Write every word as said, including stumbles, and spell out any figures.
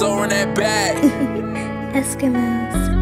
Triazo in that bag. Eskimos.